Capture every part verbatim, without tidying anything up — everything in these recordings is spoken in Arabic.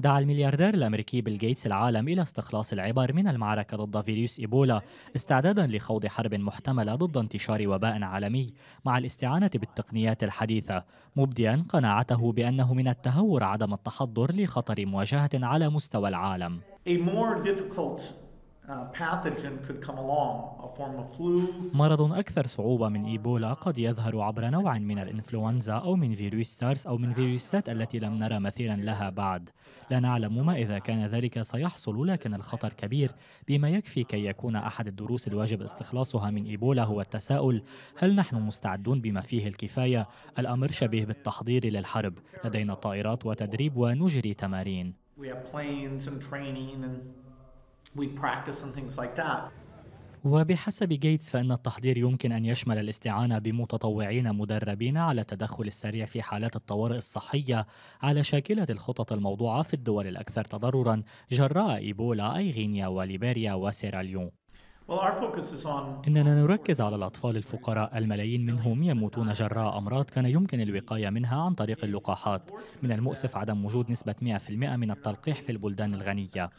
دعا الملياردير الأمريكي بيل غيتس العالم إلى استخلاص العبر من المعركة ضد فيروس إيبولا استعدادا لخوض حرب محتملة ضد انتشار وباء عالمي مع الاستعانة بالتقنيات الحديثة، مبديا قناعته بأنه من التهور عدم التحضر لخطر مواجهة على مستوى العالم. مرض أكثر صعوبة من إيبولا قد يظهر عبر نوع من الإنفلونزا أو من فيروس سارس أو من فيروسات التي لم نرى مثيلا لها بعد. لا نعلم ما إذا كان ذلك سيحصل، لكن الخطر كبير بما يكفي كي يكون أحد الدروس الواجب استخلاصها من إيبولا هو التساؤل: هل نحن مستعدون بما فيه الكفاية؟ الأمر شبيه بالتحضير للحرب، لدينا طائرات وتدريب ونجري تمارين. We practice and things like that. وبحسب غيتس فإن التحضير يمكن أن يشمل الاستعانة بمتطوعين مدربين على التدخل السريع في حالات الطوارئ الصحية على شاكلة الخطط الموضوعة في الدول الأكثر تضرراً جراء إيبولا: أي غينيا وليبيريا وسيراليون. إننا نركز على الأطفال الفقراء، الملايين منهم يموتون جراء أمراض كان يمكن الوقاية منها عن طريق اللقاحات. من المؤسف عدم وجود نسبة مئة بالمئة من التلقيح في البلدان الغنية.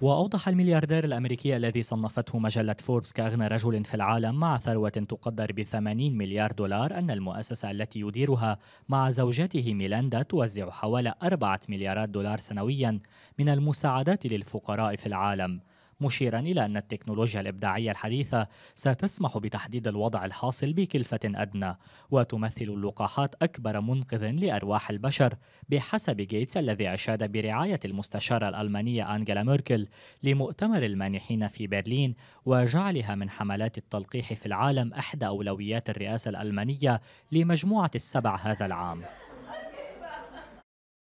وأوضح الملياردير الأمريكي الذي صنفته مجلة فوربس كأغنى رجل في العالم مع ثروة تقدر ب ثمانين مليار دولار أن المؤسسة التي يديرها مع زوجته ميلاندا توزع حوالي أربعة مليارات دولار سنويا من المساعدات للفقراء في العالم، مشيرا إلى أن التكنولوجيا الإبداعية الحديثة ستسمح بتحديد الوضع الحاصل بكلفة أدنى، وتمثل اللقاحات أكبر منقذ لأرواح البشر بحسب غيتس الذي أشاد برعاية المستشارة الألمانية أنجيلا ميركل لمؤتمر المانحين في برلين، وجعلها من حملات التلقيح في العالم إحدى أولويات الرئاسة الألمانية لمجموعة السبع هذا العام.